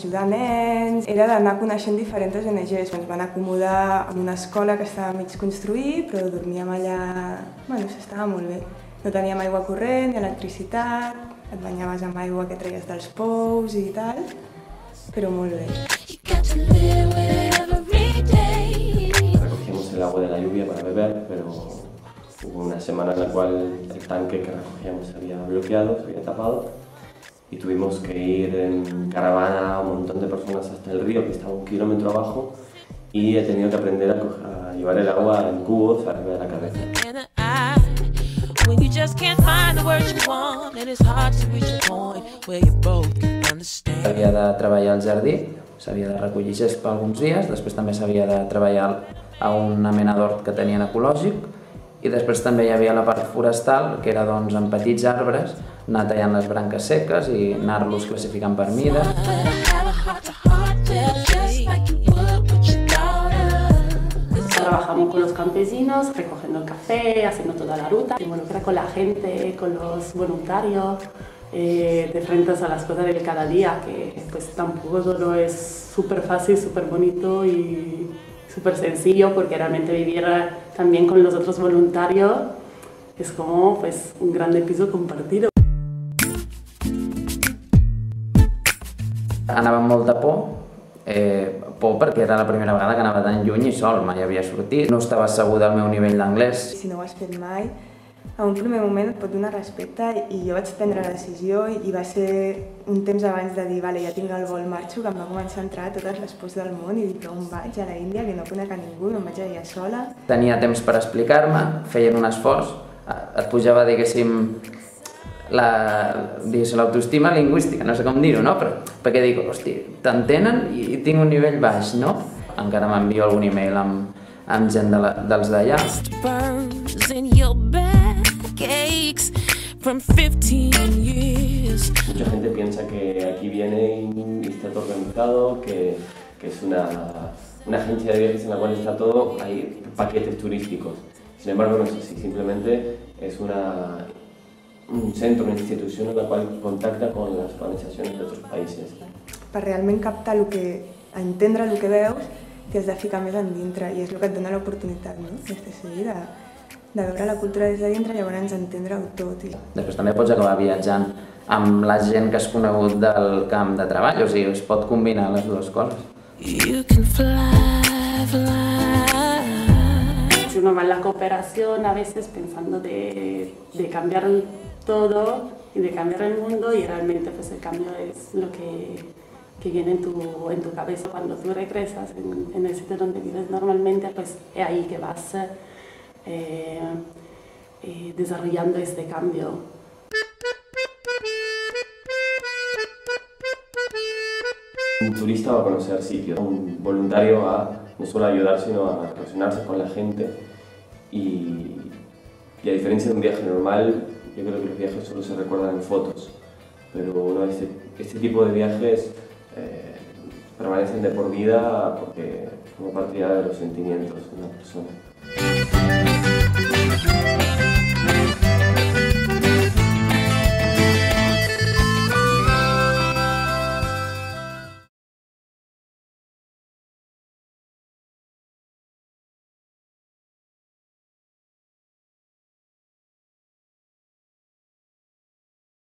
ajudar nens, era d'anar coneixent diferents ONGs. Ens van acomodar en una escola que estava mig construïda, però dormíem allà... Bueno, s'estava molt bé. No teníem aigua corrent, electricitat, et banyaves amb aigua que traies dels pous i tal, però molt bé. Recogíamos el agua de la lluvia para beber, pero... Hubo una semana en la cual el tanque que recogíamos se había bloqueado, se había tapado y tuvimos que ir en caravana un montón de personas hasta el río que estaba 1 kilómetro abajo y he tenido que aprender a llevar el agua en cubos arriba de la cabeza. S'havia de treballar al jardí, s'havia de recollir gespa alguns dies, després també s'havia de treballar a una mena d'hort que tenien ecològic. I després també hi havia la part forestal, que era doncs amb petits arbres, anar tallant les branques seques i anar-los classificant per mida. Trabajamos con los campesinos, recogiendo el café, haciendo toda la ruta, involucrar con la gente, con los voluntarios, de frente a las cosas del cada día, que pues tampoco solo es súper fácil, súper bonito y súper sencillo, porque realmente vivir también con los otros voluntarios es como pues un gran piso compartido. Anava amb molta por perquè era la primera vegada que anava tan lluny i sol, mai havia sortit, no estava segur del meu nivell d'anglès. Si no ho has fet mai, en un primer moment et pot donar respecte i jo vaig prendre la decisió i va ser un temps abans de dir vale, ja tinc el vol, marxo, que em va començar a entrar a totes les pors del món i dic on vaig, a l'Índia, que no conec a ningú, me'n vaig allà sola. Tenia temps per explicar-me, feien un esforç, et pujava, diguéssim, l'autoestima lingüística, no sé com dir-ho, no? Perquè dic, hosti, t'entenen i tinc un nivell baix, no? Encara m'envio algun e-mail amb gent dels d'allà. Mucha gente piensa que aquí viene y está todo organizado, que es una agencia de viajes en la cual está todo, hay paquetes turísticos. Sin embargo, no es así, simplemente es un centro, una institución en la cual contacta con las organizaciones de otros países. Para realmente captar lo que, entendre lo que veus, t'has de ficar més endintre i és el que et dona l'oportunitat, no? De veure la cultura des de dintre i llavors entendre-ho tot. Després també pots acabar viatjant amb la gent que has conegut del camp de treball, o sigui, es pot combinar les dues coses. Es una mala cooperación a veces pensando de cambiar todo y de cambiar el mundo y realmente pues el cambio es lo que viene en tu cabeza. Cuando tú regresas en el sitio donde vives normalmente, pues es ahí que vas desarrollando este cambio. Un turista va a conocer sitios, un voluntario va no solo a ayudar, sino a relacionarse con la gente. Y a diferencia de un viaje normal, yo creo que los viajes solo se recuerdan en fotos, pero no, este tipo de viajes permanecen de por vida porque forma parte de los sentimientos de una persona.